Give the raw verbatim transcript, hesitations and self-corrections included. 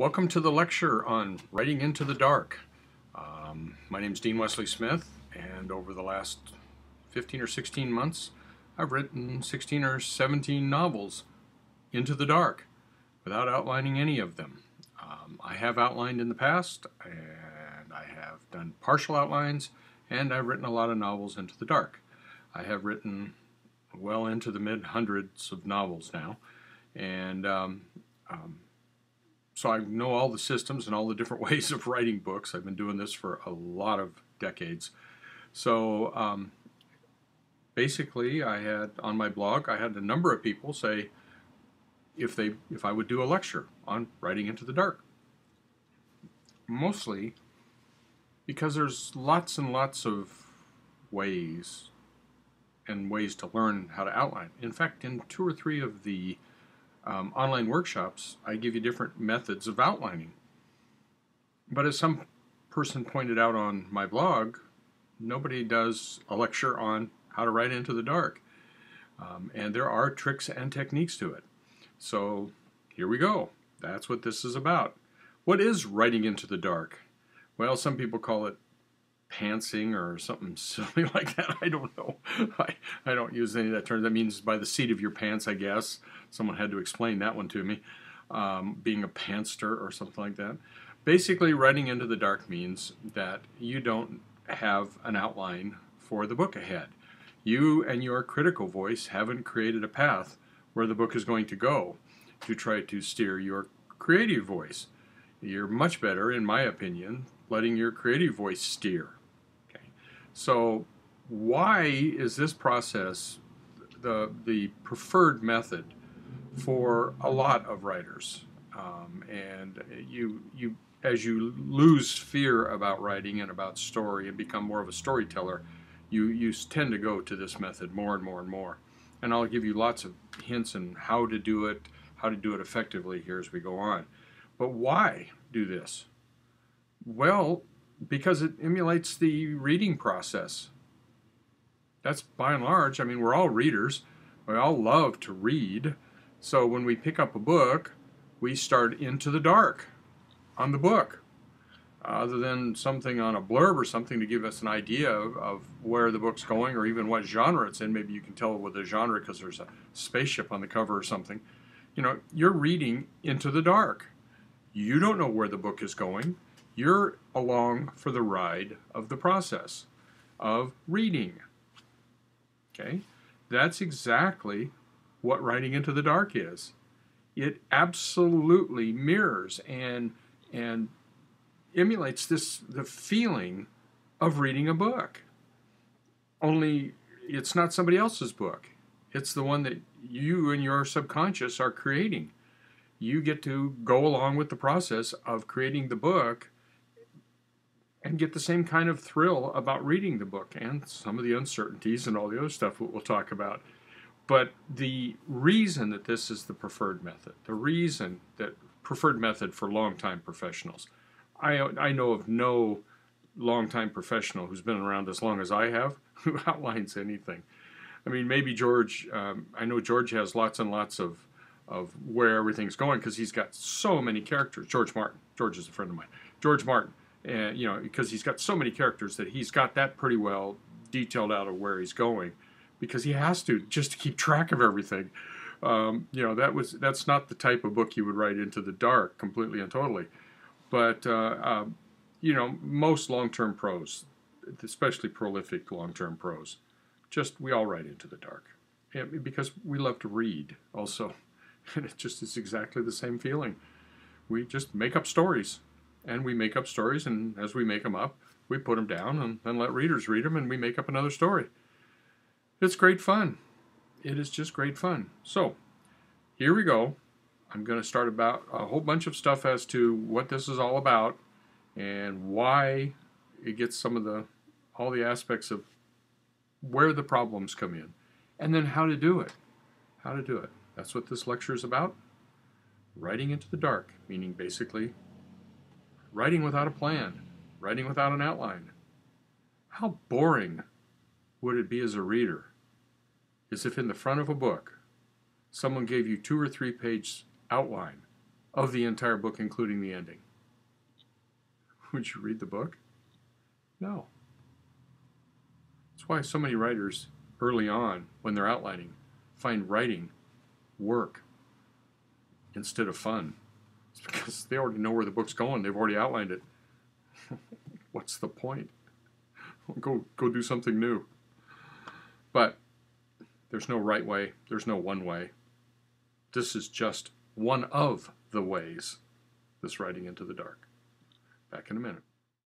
Welcome to the lecture on Writing into the Dark. Um, my name is Dean Wesley Smith, and over the last fifteen or sixteen months I've written sixteen or seventeen novels into the dark without outlining any of them. Um, I have outlined in the past, and I have done partial outlines, and I've written a lot of novels into the dark. I have written well into the mid-hundreds of novels now, and um, um, so I know all the systems and all the different ways of writing books. I've been doing this for a lot of decades. So um, basically, I had on my blog, I had a number of people say if they if I would do a lecture on writing into the dark. Mostly because there's lots and lots of ways and ways to learn how to outline. In fact, in two or three of the Um, online workshops, I give you different methods of outlining. But as some person pointed out on my blog, nobody does a lecture on how to write into the dark. Um, and there are tricks and techniques to it. So here we go. That's what this is about. What is writing into the dark? Well, some people call it pantsing or something silly like that. I don't know. I, I don't use any of that term. That means by the seat of your pants, I guess. Someone had to explain that one to me. Um, being a pantster or something like that. Basically, writing into the dark means that you don't have an outline for the book ahead. You and your critical voice haven't created a path where the book is going to go to try to steer your creative voice. You're much better, in my opinion, letting your creative voice steer. So why is this process the, the preferred method for a lot of writers? Um, and you, you, as you lose fear about writing and about story and become more of a storyteller, you, you tend to go to this method more and more and more. And I'll give you lots of hints on how to do it, how to do it effectively here as we go on. But why do this? Well, because it emulates the reading process. That's by and large. I mean, we're all readers. We all love to read. So when we pick up a book, we start into the dark on the book. Other than something on a blurb or something to give us an idea of, of where the book's going or even what genre it's in. Maybe you can tell with the genre because there's a spaceship on the cover or something. You know, you're reading into the dark. You don't know where the book is going. You're along for the ride of the process of reading. Okay? That's exactly what writing into the dark is. It absolutely mirrors and, and emulates this, the feeling of reading a book. Only it's not somebody else's book. It's the one that you and your subconscious are creating. You get to go along with the process of creating the book and get the same kind of thrill about reading the book and some of the uncertainties and all the other stuff that we'll talk about. But the reason that this is the preferred method, the reason that preferred method for long-time professionals. I, I know of no long-time professional who's been around as long as I have who outlines anything. I mean, maybe George, um, I know George has lots and lots of, of where everything's going because he's got so many characters. George Martin, George is a friend of mine. George Martin. And, you know, because he's got so many characters that he's got that pretty well detailed out of where he's going, because he has to just to keep track of everything. Um, you know, that was that's not the type of book you would write into the dark completely and totally. But uh, uh, you know, most long-term pros, especially prolific long-term pros, just we all write into the dark, and because we love to read also, and it just is exactly the same feeling. We just make up stories. And we make up stories, and as we make them up, we put them down and then let readers read them, and we make up another story. It's great fun. It is just great fun. So, here we go. I'm going to start about a whole bunch of stuff as to what this is all about and why it gets some of the, all the aspects of where the problems come in, and then how to do it. How to do it. That's what this lecture is about. Writing into the dark, meaning basically writing without a plan, writing without an outline. How boring would it be as a reader as if in the front of a book someone gave you two or three page outline of the entire book, including the ending. Would you read the book? No. That's why so many writers early on, when they're outlining, find writing work instead of fun. It's because they already know where the book's going. They've already outlined it. What's the point? Go, go do something new. But there's no right way. There's no one way. This is just one of the ways. This writing into the dark. Back in a minute.